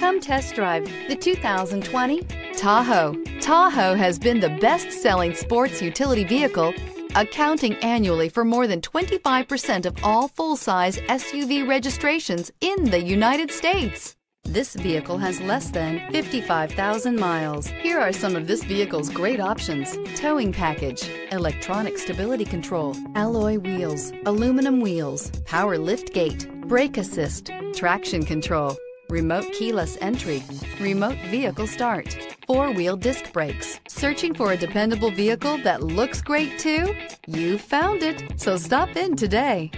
Come test drive the 2020 Tahoe. Tahoe has been the best-selling sports utility vehicle, accounting annually for more than 25% of all full-size SUV registrations in the United States. This vehicle has less than 55,000 miles. Here are some of this vehicle's great options: towing package, electronic stability control, alloy wheels, aluminum wheels, power liftgate, brake assist, traction control, remote keyless entry, remote vehicle start, four-wheel disc brakes. Searching for a dependable vehicle that looks great too? You found it, so stop in today.